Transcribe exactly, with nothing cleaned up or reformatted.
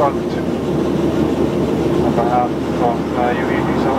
front on behalf of uh, U E D.